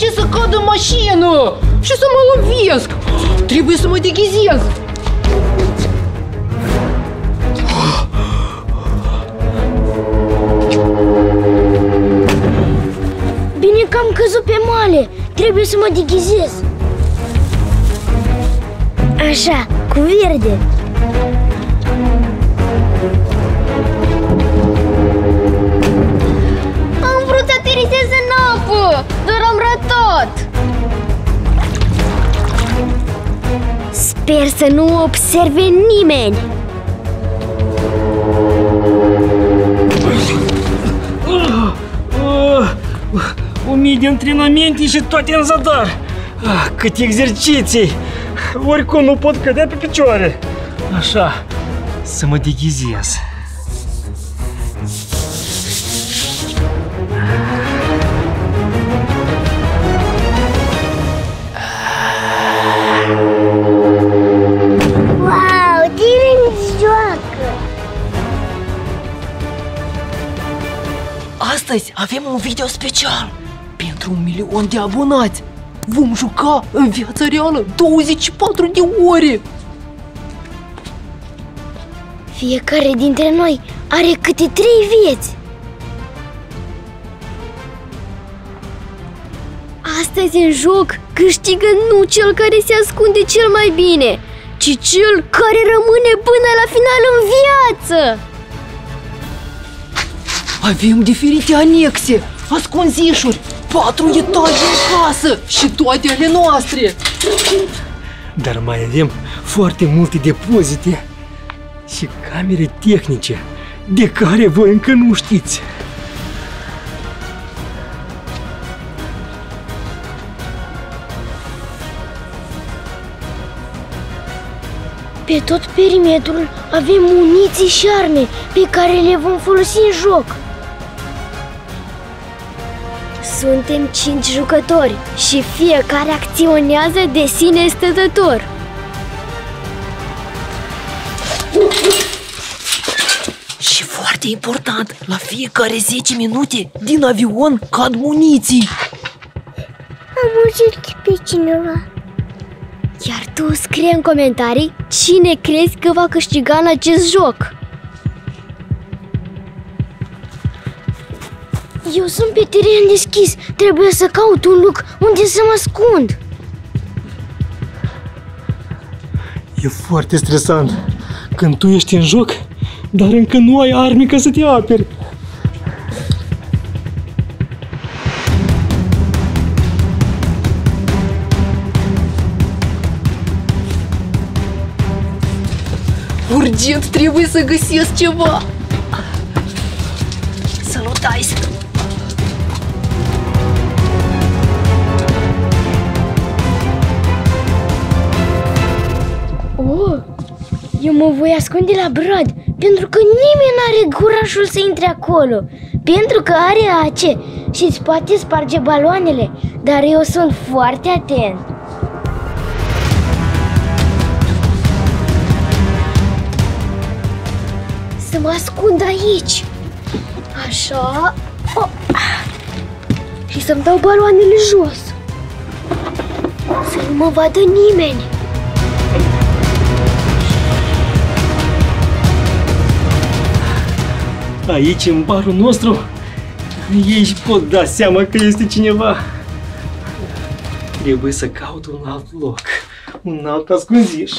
ce să cad în mașină și să mă lovesc. Trebuie să mă deghizez. Bine că am căzut pe male. Trebuie să mă deghizez. Așa, cu verde. Am vrut să aterizez în apă, dar am ratat. Sper să nu observe nimeni. O mie de antrenamente și toate în zadar. Câte exerciții. Oricum nu pot cădea pe picioare. Așa, să mă deghizez. Wow, tine-ți joacă! Astăzi avem un video special pentru 1.000.000 de abonați. Vom juca în viața reală 24 de ore. Fiecare dintre noi are câte 3 vieți. Astăzi în joc câștigă nu cel care se ascunde cel mai bine, ci cel care rămâne până la final în viață. Avem diferite anexe, ascunzișuri, 4 etaje în casă și toate ale noastre. Dar mai avem foarte multe depozite și camere tehnice de care voi încă nu știți. Pe tot perimetrul avem muniții și arme pe care le vom folosi în joc. Suntem 5 jucători și fiecare acționează de sine stătător. Și foarte important, la fiecare 10 minute din avion cad muniții. Am urmărit pe cineva. Iar tu scrie în comentarii cine crezi că va câștiga în acest joc. Eu sunt pe teren deschis. Trebuie să caut un loc unde să mă ascund. E foarte stresant când tu ești în joc, dar încă nu ai arme ca să te aperi. Urgent trebuie să găsesc ceva. Să nu tai. Eu mă voi ascunde la brad, pentru că nimeni n-are curajul să intre acolo, pentru că are ace și îți poate sparge baloanele, dar eu sunt foarte atent. Să mă ascund aici, așa, oh. Și să-mi dau baloanele jos, să nu mă vadă nimeni. Aici, în barul nostru, ei își pot da seama că este cineva. Trebuie să caut un alt loc, un alt ascunziș.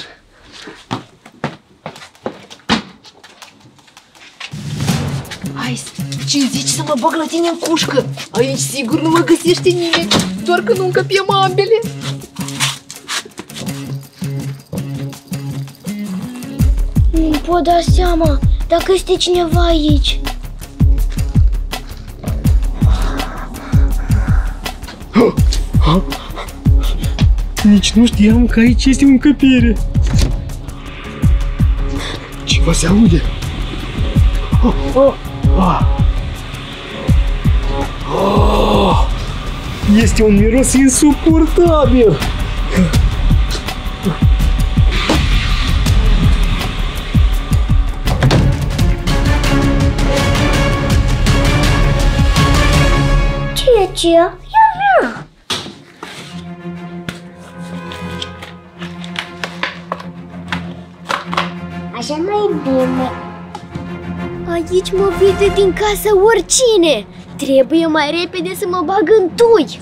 Hai, ce zici să mă bag la tine în cușcă? Aici sigur nu mă găsește nimeni, doar că nu încăpiem ambele. Nu-mi pot da seama dacă este cineva aici. Nici nu știam că aici este o încăpere. Ceva se aude. Este un miros insuportabil. Ce? E a mea! ce mai bine. Aici mă vede din casă oricine. Trebuie mai repede să mă bag în tui.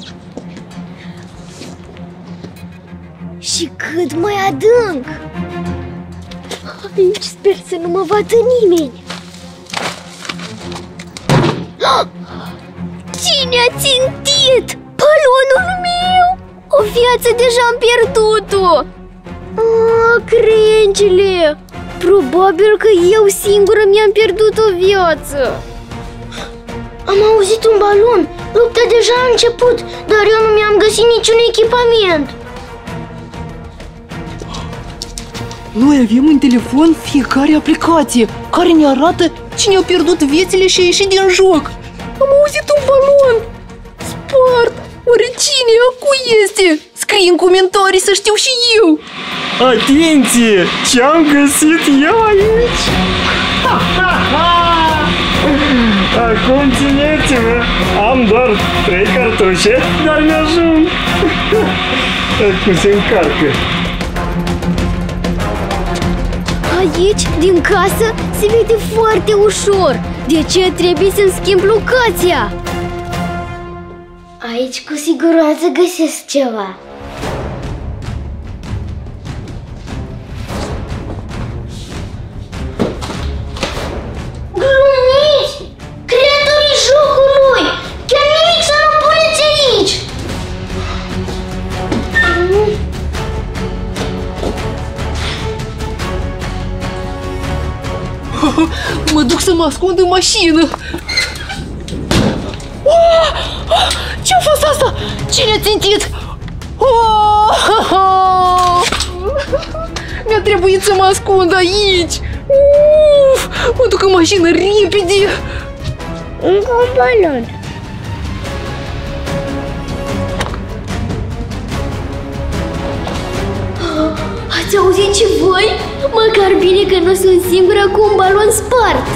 Și cât mai adânc. Aici sper să nu mă vadă nimeni. Cine a țintit? Balonul meu! O viață deja am pierdut-o! Crengile! Probabil că eu singură mi-am pierdut o viață. Am auzit un balon. Lupta deja a început, dar eu nu mi-am găsit niciun echipament. Noi avem în telefon fiecare aplicație care ne arată cine a pierdut viețile și a ieșit din joc. Am auzit un balon! Spart! Oricine, acu este! Scrie în comentarii să știu și eu! Atenție! Ce-am găsit eu aici! Ha, ha, ha! Acum țineți-vă! Am doar 3 cartușe, dar mi-ajung! Acum se încarcă! Aici, din casă, se vede foarte ușor! De ce trebuie să-mi schimb locația? Aici cu siguranță găsesc ceva. Glumiți! Creatorii jocului! Chiar nimic să nu puneți aici! Mă duc să mă ascund în mașină! Ce-a fost asta? Cine a țintit? Mi-a trebuit să mă ascund aici! Uf, mă duc în mașină repede! Încă un balon! Ați auzit și voi? Măcar bine că nu sunt singură cu un balon spart!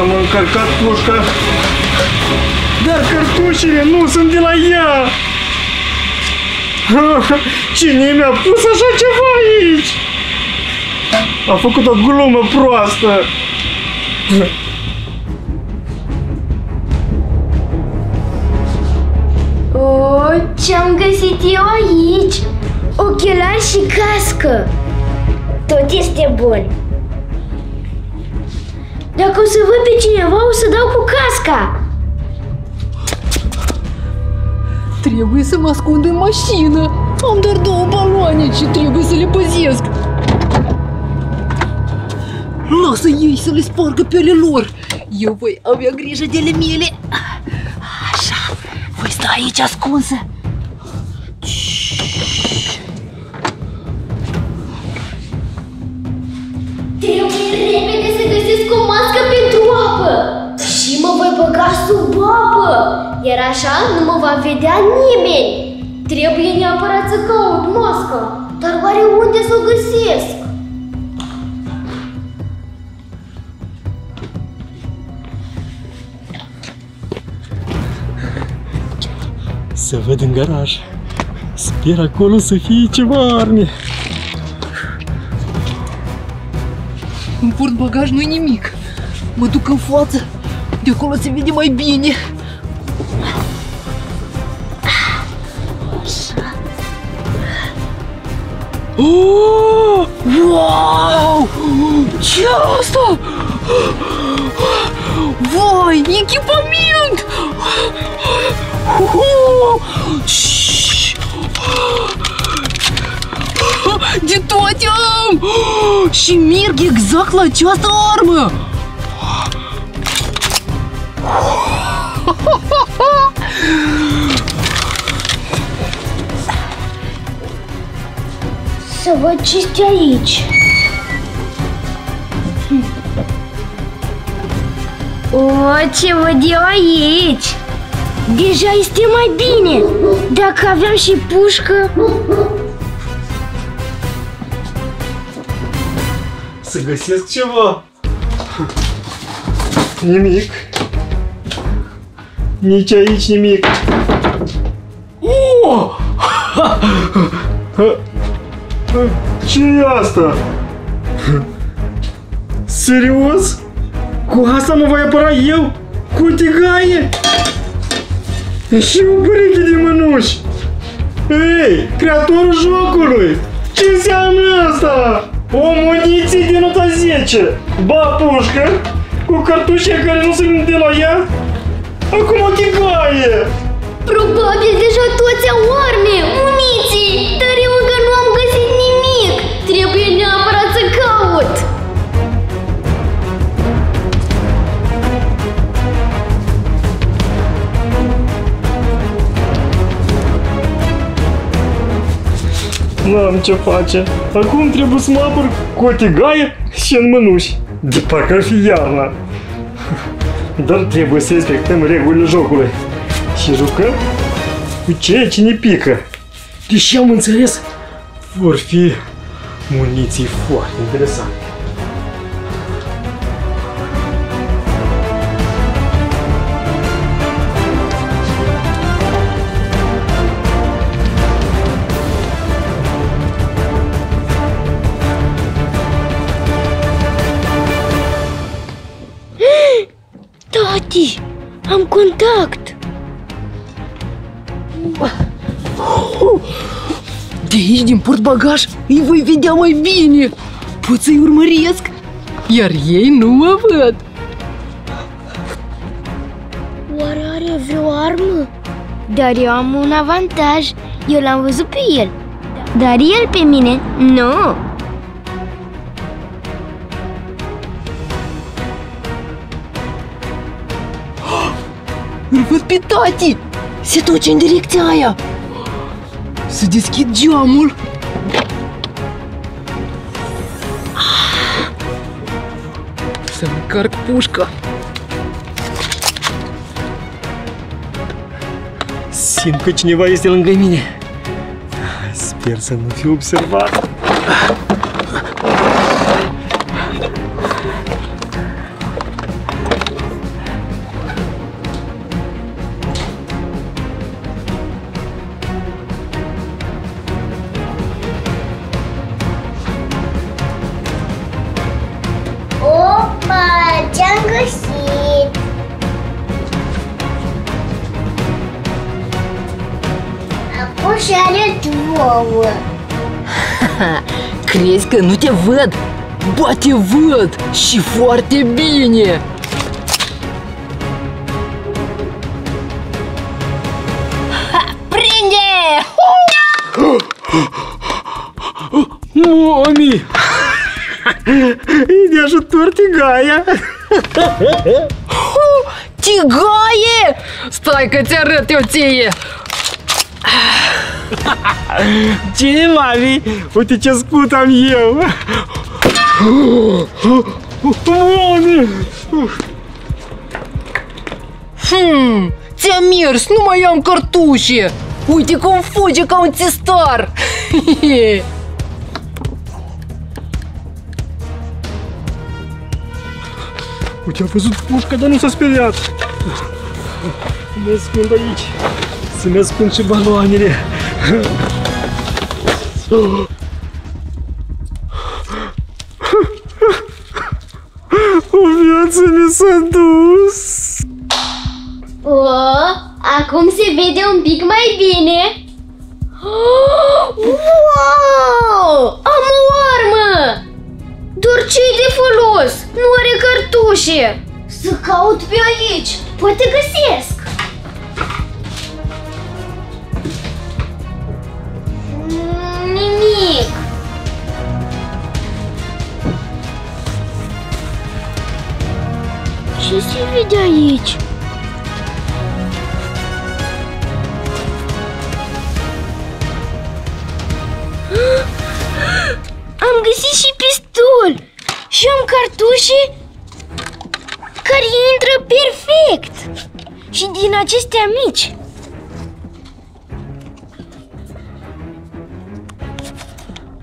Am încărcat pușca! Dar cartușele nu sunt de la ea! Cine mi-a pus așa ceva aici? A făcut o glumă proastă! Ce-am găsit eu aici? Ochelari și cască! Tot este bun! Dacă o să văd pe cineva, o să dau cu casca! Trebuie să mă ascund în mașină. Am doar 2 baloane și trebuie să le păzesc. Lasă ei să le spargă pe ale lor. Eu voi avea grijă de ale mele. Așa, voi sta aici ascunsă. Trebuie repede să găsesc o mască pentru apă. Și mă voi băga sub apă. Iar așa nu mă va vedea nimeni. Trebuie neapărat să caut masca. Dar oare unde să o găsesc? Să văd în garaj. Sper acolo să fie ceva arme. În portbagaj nu-i nimic. Mă duc în față. De acolo se vede mai bine. Oh! Wow! Ce-i asta? Vai, echipament! De toate am! Și merg exact la această armă! Să văd ce-i aici. O, ce văd eu aici? Deja este mai bine. Dacă aveam și pușcă. Să găsesc ceva. Nimic. Nici aici nimic. Oh! Ce e asta? Serios? Cu asta mă voi apăra eu? Cu o tigaie? Și o pereche de mânuși! Ei, creatorul jocului! Ce înseamnă asta? O muniție din nota 10! Ba pușcă, cu cartușe care nu sunt de la ea, acum o tigaie! Probabil deja toți au arme, muniții, dar eu încă nu am găsit nimic! Trebuie neapărat să caut! N-am ce face. Acum trebuie să mă apăr cu o tigaie și în mânuși. De parcă ar fi iarna. Dar trebuie să respectăm regulile jocului. Și jucăm cu ceea ce ne pică. Deși am înțeles, vor fi muniții foarte interesante. Tati, am contact! De aici, din portbagaj, îi voi vedea mai bine. Pot să-i urmăresc, iar ei nu mă văd. Oare are vreo armă? Dar eu am un avantaj. Eu l-am văzut pe el, dar el pe mine nu. Îl văd pe tati! Se duce în direcția aia! Să deschid geamul! Să-mi încarc pușca! Simt că cineva este lângă mine! Sper să nu fiu observat! Crezi că nu te văd? Ba, te văd! Și foarte bine! Ha, prinde! Mami! E de ajutor tigaia! Tigaie! Stai că ți-arăt eu ție! Cine, mami? Uite ce scut am eu! Mami! Ți-a mers, nu mai am cartușe! Uite cum fuge ca un țestar! Uite, a văzut pușca, dar nu s-a speriat! Mă ascund aici! Să mi ascund și baloanele! O viață mi s-a dus! Acum se vede un pic mai bine! Wow! Am o armă! Doar ce-i de folos? Nu are cartușe! Să caut pe aici! Poate găsesc! Nimic! Ce se vede aici? Am găsit și pistol! Și am cartușe care intră perfect! Și din acestea mici!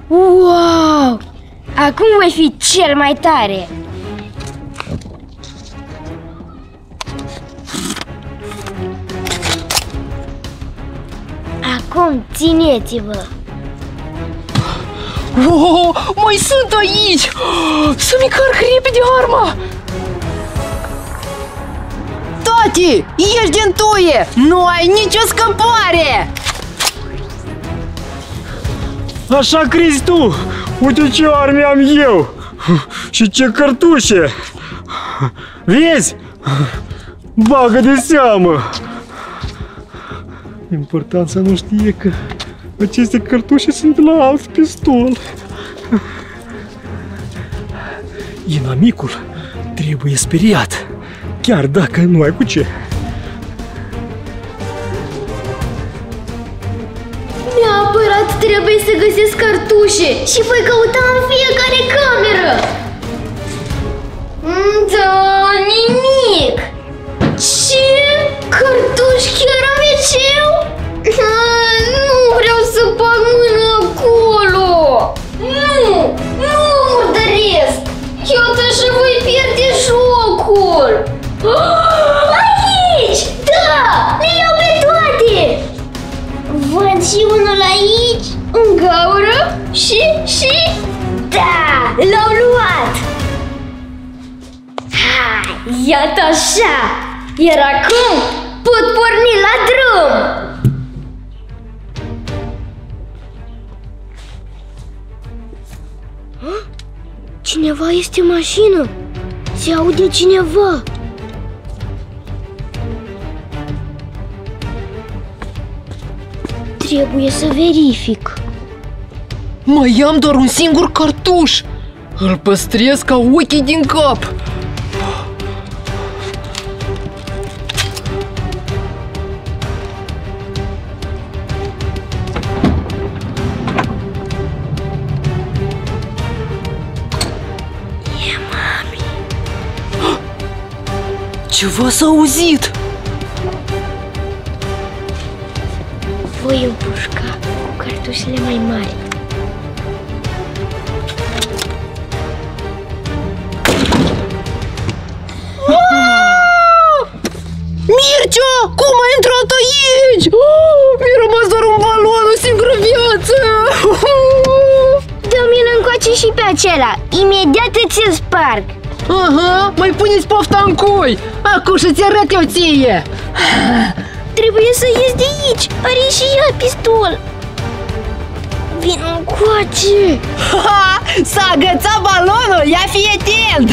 Wow! Acum voi fi cel mai tare! Acum țineți-vă! Oh, mai sunt aici! Să-mi încarc repede arma! Tati, ieși din tuie! Nu ai nicio scăpare! Așa crezi tu! Uite ce arme am eu! Și ce cărtușe! Vezi? Bagă de seamă! Important să nu știe că aceste cărtușe sunt de la alt pistol. Inamicul trebuie speriat, chiar dacă nu ai cu ce. Neapărat trebuie să găsesc cartușe și voi căuta în fiecare cameră. Da, nimic! Ce? Cartuși chiar am eu? Nu vreau să bag mâna acolo! Nu murdăresc! Eu așa voi pierde jocul! Aici! Da! Le iau pe toate! Văd și unul aici, în gaură și... Da! L-au luat! Hai, iată așa! Iar acum pot porni la drum! Cineva este în mașină! Se aude cineva! Trebuie să verific. Mai am doar un singur cartuș! Îl păstrez ca ochii din cap! Ceva s-a auzit! Voi împușca cu cartușele mai mari. Mircea, cum ai intrat aici? Mi-a rămas doar un balon, o singură viață! Dă-mi-l încoace și pe acela, imediat îți sparg! Aha, mai puneți pofta în cui! Acum și-ți arăt eu ție! Trebuie să ies de aici! Are și ea pistol! Vino încoace! S-a agățat balonul! Ia fii atent!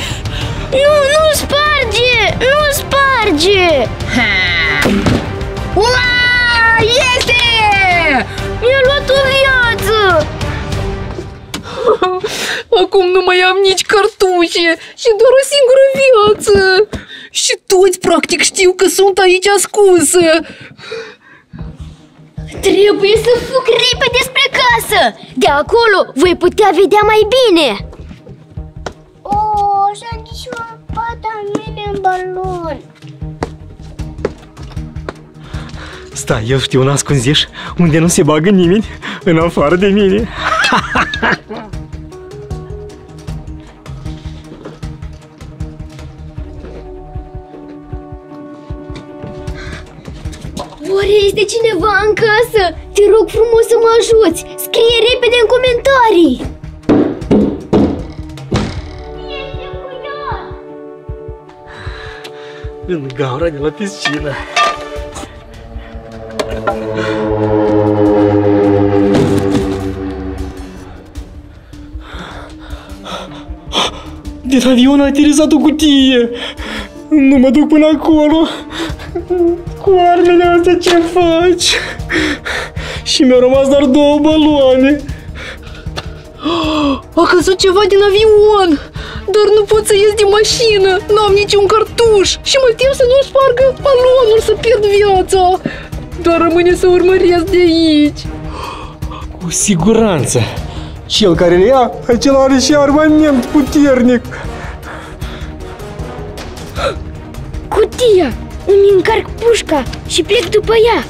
Nu sparge! Nu sparge! Uaaaa! Este! Mi-a luat o viață! Acum nu mai am nici cartușe și doar o singură viață. Și toți practic știu că sunt aici ascunsă. Trebuie să fug repede spre casă. De acolo voi putea vedea mai bine. O, și-a închișurat pata mea în balon. Stai, eu știu un ascunziș unde nu se bagă nimeni în afară de mine. Oare este cineva în casă? Te rog frumos să mă ajuți! Scrie repede în comentarii! Este cuios! În gaura de la piscină! Din avion a aterizat o cutie! Nu mă duc până acolo! Cu armele astea ce faci? Și mi-au rămas doar două baloane. A căzut ceva din avion, dar nu pot să ies din mașină. N-am niciun cartuș și mă tem să nu-mi spargă balonul, să pierd viața. Dar rămâne să urmăresc de aici. Cu siguranță. Cel care le ia, acela are și armament puternic. Cutia! Îmi încarc pușca și plec după ea.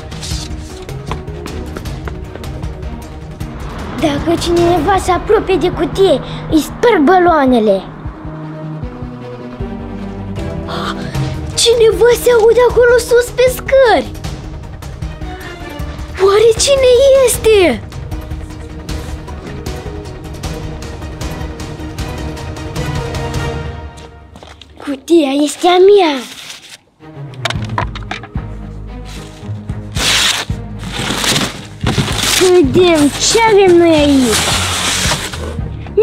Dacă cineva se apropie de cutie, îi spar baloanele. Cineva se aude acolo sus pe scări. Oare cine este? Cutia este a mea. Vedem ce avem noi aici.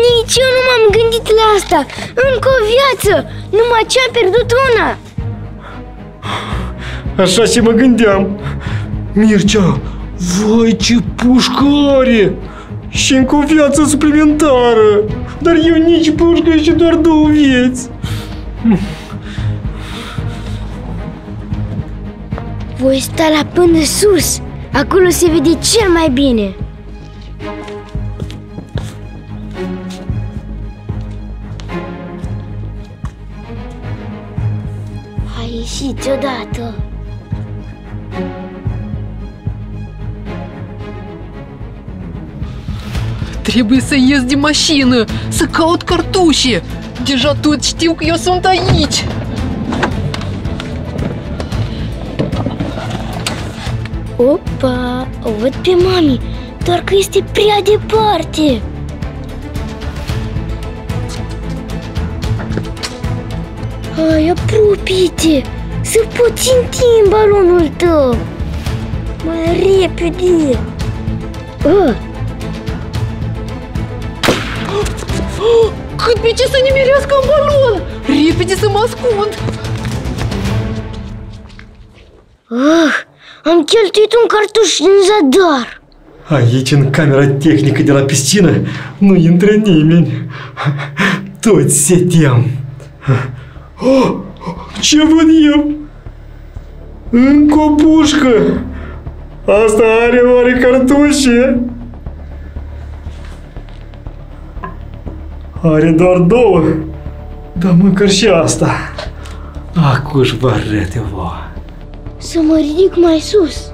Nici eu nu m-am gândit la asta. Încă o viață. Numai ce a pierdut una. Așa și mă gândeam. Mircea, vai ce pușcare! Și încă o viață suplimentară. Dar eu nici pușcă și doar două vieți. Voi sta la până sus. Acolo se vede cel mai bine. A ieșit odată. Trebuie să ies din mașină, să caut cartușe. Deja toți știu că eu sunt aici. Opa, o văd pe mami, doar că este prea departe. Hai, apropie-te, să poți întind balonul tău. Mai repede. Cât pe ce să ne mirească în balon! Repede să mă ascund! Am cheltuit un cartuș din zadar! Aici, în camera tehnică de la piscină, nu intră nimeni. Toți se tem. Ce văd eu? Încă o pușcă! Asta are oare cartușe? Are doar două, dar măcar și asta. Acuși vă arăt-vă. Să mă ridic mai sus.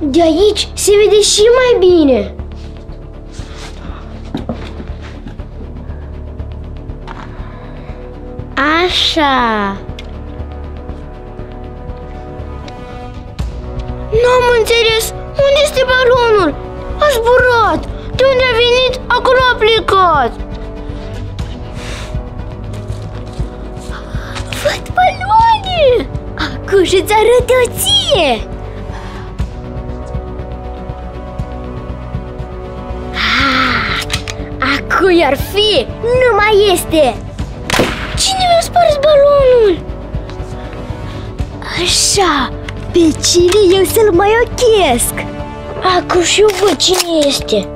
De aici se vede și mai bine. Așa. N-am înțeles. Unde este balonul? A zburat. De unde a venit, acolo a plecat. Văd baloane! Acum și-ți arăt eu ție! Acu i-ar fi, nu mai este! Cine mi-a spus balonul? Așa, pe cine eu să-l mai ochesc? Acu și eu văd cine este!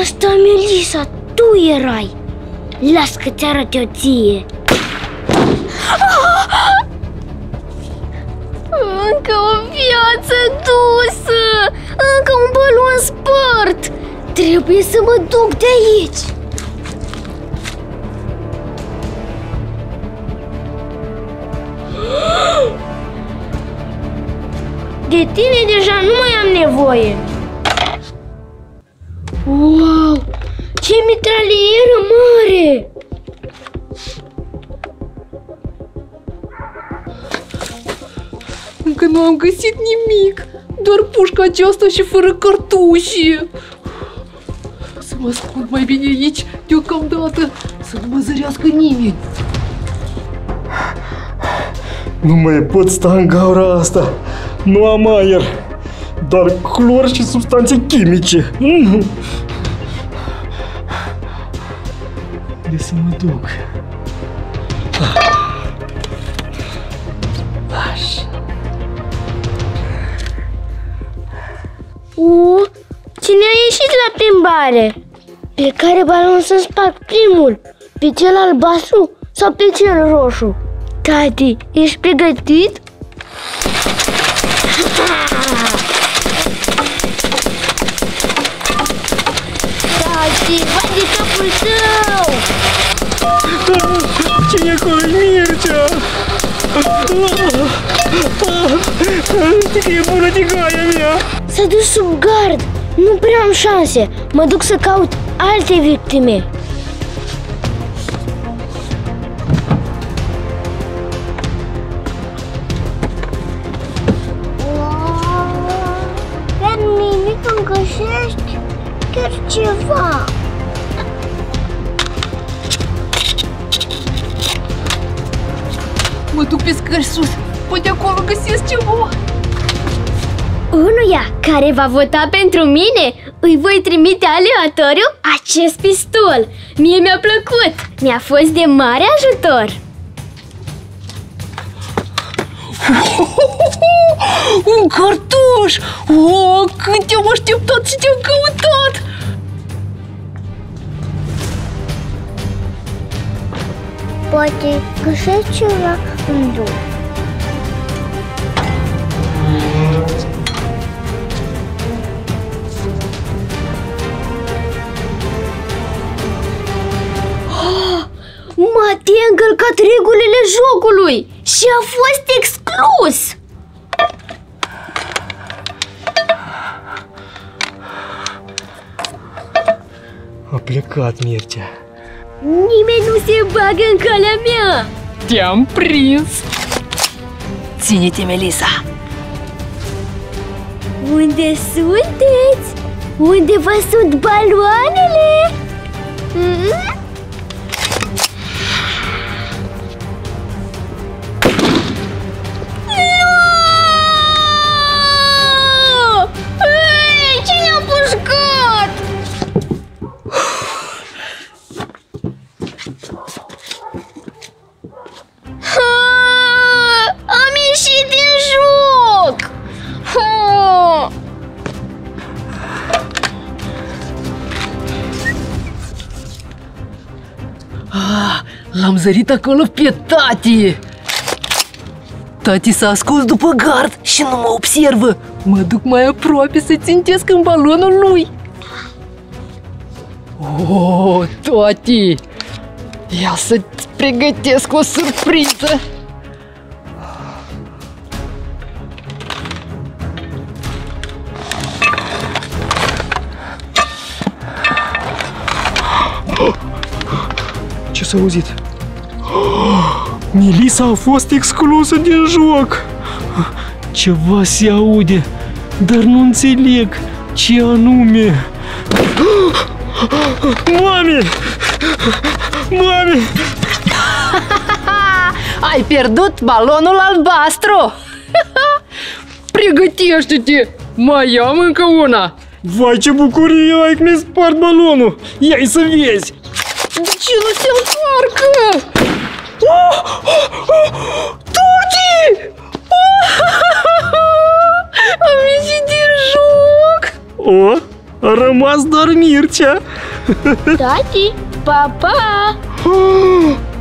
Asta, Melissa, tu erai! Las că ți arăt eu ție! Încă o viață dusă! Încă un balon spart! Trebuie să mă duc de aici! De tine deja nu mai am nevoie! Wow! Ce mitralieră mare! Încă nu am găsit nimic! Doar pușca aceasta și fără cartușe! Să mă ascund mai bine aici deocamdată, să nu mă zărească nimeni! Nu mai pot sta în gaura asta! Nu am aer! Doar clor și substanțe chimice. De să mă duc. Așa. Cine a ieșit la plimbare? Pe care balon să sparg primul? Pe cel albastru sau pe cel roșu? Tati, ești pregătit? Vai de capul tău! Cine e acolo? Mircea! Știi că e bună tigaia mea! S-a dus sub gard! Nu prea am șanse! Mă duc să caut alte victime! Dar nimic încă chiar ceva. Mă duc pe scări sus. Poate acolo găsesc ceva. Unuia care va vota pentru mine, îi voi trimite aleatoriu acest pistol. Mie mi-a plăcut. Mi-a fost de mare ajutor. Un cartuș! Oh, cât te-am așteptat și te-am căutat! Poate găsești ceva în drum. Matei a încălcat regulile jocului și a fost exclus! A plecat Mircea. Nimeni nu se bagă în calea mea. Te-am prins. Ține-te, Melissa. Unde sunteți? Unde vă sunt baloanele? L-am zărit acolo pe tati! Tati s-a ascuns după gard și nu mă observă! Mă duc mai aproape să țintesc în balonul lui! Oh, tati! Ia să-ți pregătesc o surpriză! Ce s-a auzit? Melissa a fost exclusă din joc! Ceva se aude, dar nu înțeleg ce anume. Mami! Mami! Ai pierdut balonul albastru! Pregătește-te! Mai am încă una! Vai, ce bucurie ai că mi-ai spart balonul! Ia-i să vezi! De ce nu se întoarcă? Tati! Am ieșit din joc! O, a rămas doar Mircea! Tati, pa, pa!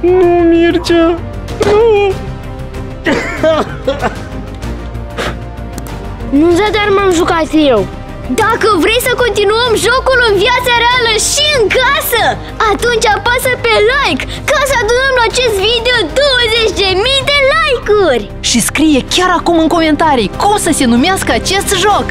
Nu, Mircea! Nu! Nu, dar m-am jucat eu! Dacă vrei să continuăm jocul în viața reală și în casă, atunci apasă pe like ca să adunăm la acest video 20.000 de like-uri! Și scrie chiar acum în comentarii cum să se numească acest joc!